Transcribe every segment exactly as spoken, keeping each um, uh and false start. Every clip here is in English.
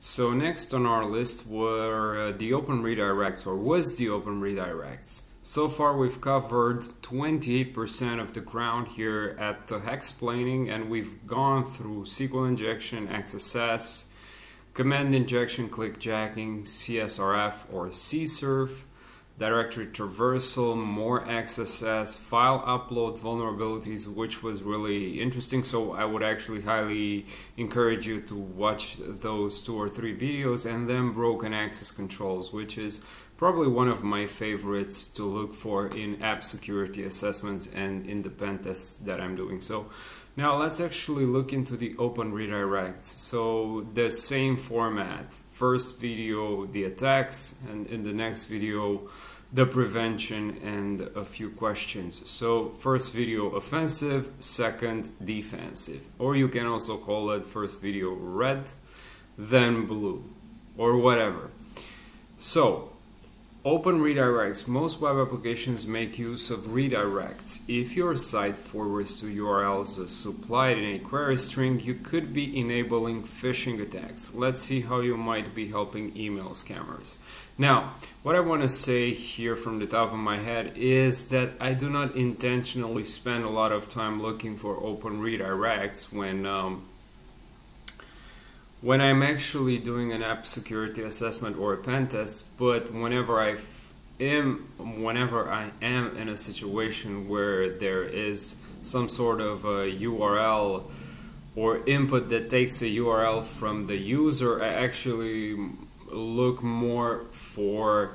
So next on our list were uh, the open redirects, or was the open redirects. So far we've covered twenty-eight percent of the ground here at the Hacksplaining, and we've gone through S Q L injection, X S S, command injection, clickjacking, C S R F or C S R F, directory traversal, more X S S, file upload vulnerabilities, which was really interesting. So I would actually highly encourage you to watch those two or three videos, and then broken access controls, which is probably one of my favorites to look for in app security assessments and in the pen tests that I'm doing. So now let's actually look into the open redirects. So the same format. First video, the attacks, and in the next video, the prevention and a few questions. So first video offensive, second defensive, or you can also call it first video red, then blue, or whatever. So open redirects. Most web applications make use of redirects. If your site forwards to U R Ls as supplied in a query string, you could be enabling phishing attacks. Let's see how you might be helping email scammers. Now, what I want to say here from the top of my head is that I do not intentionally spend a lot of time looking for open redirects when um, when I'm actually doing an app security assessment or a pen test, but whenever I am, whenever I am in a situation where there is some sort of a U R L or input that takes a U R L from the user, I actually look more for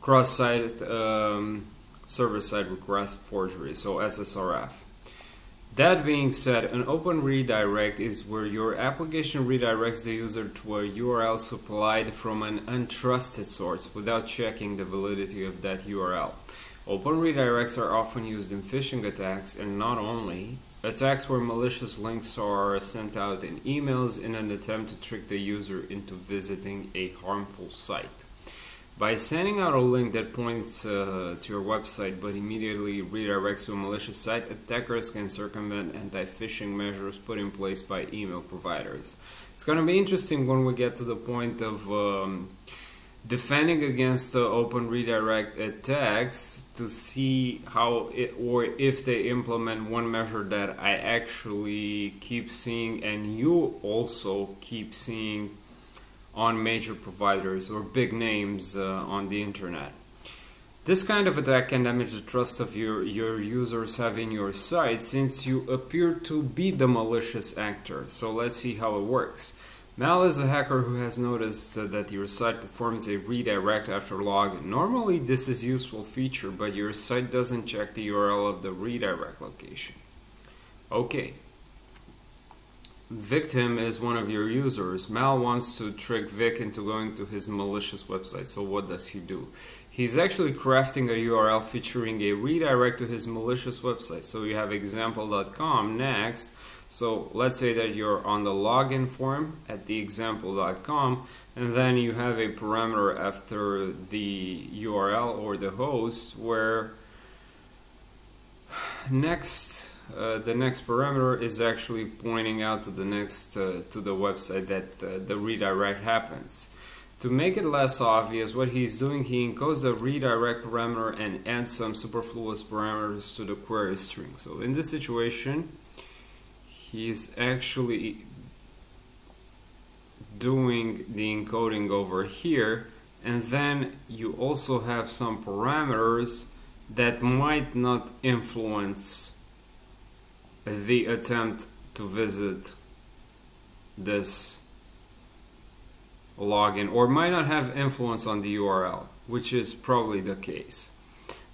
cross-site um, server-side request forgery, so S S R F. That being said, an open redirect is where your application redirects the user to a U R L supplied from an untrusted source without checking the validity of that U R L. Open redirects are often used in phishing attacks, and not only. Attacks where malicious links are sent out in emails in an attempt to trick the user into visiting a harmful site. By sending out a link that points uh, to your website but immediately redirects to a malicious site, attackers can circumvent anti-phishing measures put in place by email providers. It's going to be interesting when we get to the point of um, defending against uh, open redirect attacks to see how it, or if they implement one measure that I actually keep seeing and you also keep seeing on major providers or big names uh, on the internet. This kind of attack can damage the trust of your, your users have in your site, since you appear to be the malicious actor. So let's see how it works. Mal is a hacker who has noticed uh, that your site performs a redirect after login. Normally this is a useful feature, but your site doesn't check the U R L of the redirect location. Okay. Victim is one of your users. Mal wants to trick Vic into going to his malicious website. So what does he do? He's actually crafting a U R L featuring a redirect to his malicious website. So you have example dot com next. So let's say that you're on the login form at the example dot com, and then you have a parameter after the U R L or the host where next Uh, the next parameter is actually pointing out to the next uh, to the website that uh, the redirect happens. To make it less obvious, what he's doing, he encodes the redirect parameter and adds some superfluous parameters to the query string. So in this situation, he's actually doing the encoding over here, and then you also have some parameters that might not influence the attempt to visit this login, or might not have influence on the U R L, which is probably the case.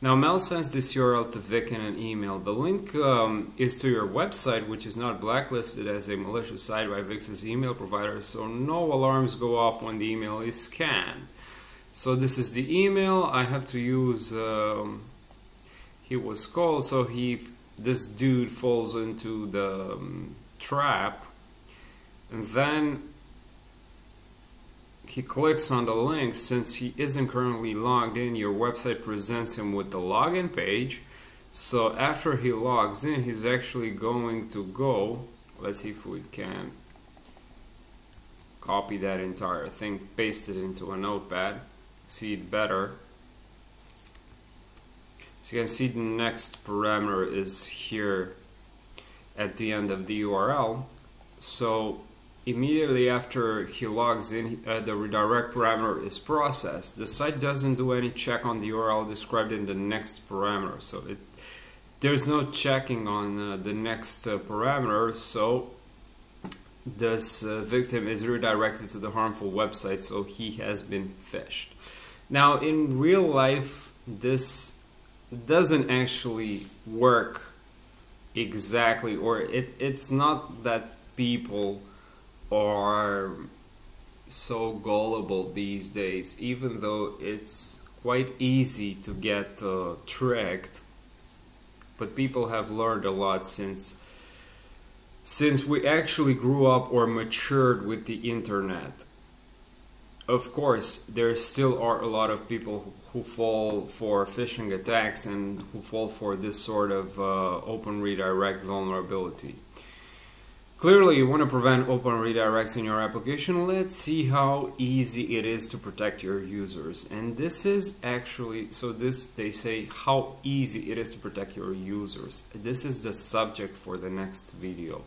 Now Mal sends this U R L to Vic in an email. The link um, is to your website, which is not blacklisted as a malicious site by Vic's email provider, so no alarms go off when the email is scanned. So this is the email I have to use. Um, he was called, so he this dude falls into the um, trap, and then he clicks on the link. Since he isn't currently logged in, your website presents him with the login page. So after he logs in, he's actually going to go, let's see if we can Copy that entire thing, paste it into a notepad, see it better. So you can see the next parameter is here at the end of the U R L. So immediately after he logs in, uh, the redirect parameter is processed. The site doesn't do any check on the U R L described in the next parameter. So it, there's no checking on uh, the next uh, parameter. So this uh, victim is redirected to the harmful website, so he has been phished. Now in real life, this doesn't actually work exactly, or it, it's not that people are so gullible these days, even though it's quite easy to get uh, tricked. But people have learned a lot since since we actually grew up or matured with the internet. Of course, there still are a lot of people who fall for phishing attacks and who fall for this sort of uh, open redirect vulnerability. Clearly, you want to prevent open redirects in your application. Let's see how easy it is to protect your users. And this is actually, so this, they say how easy it is to protect your users. This is the subject for the next video.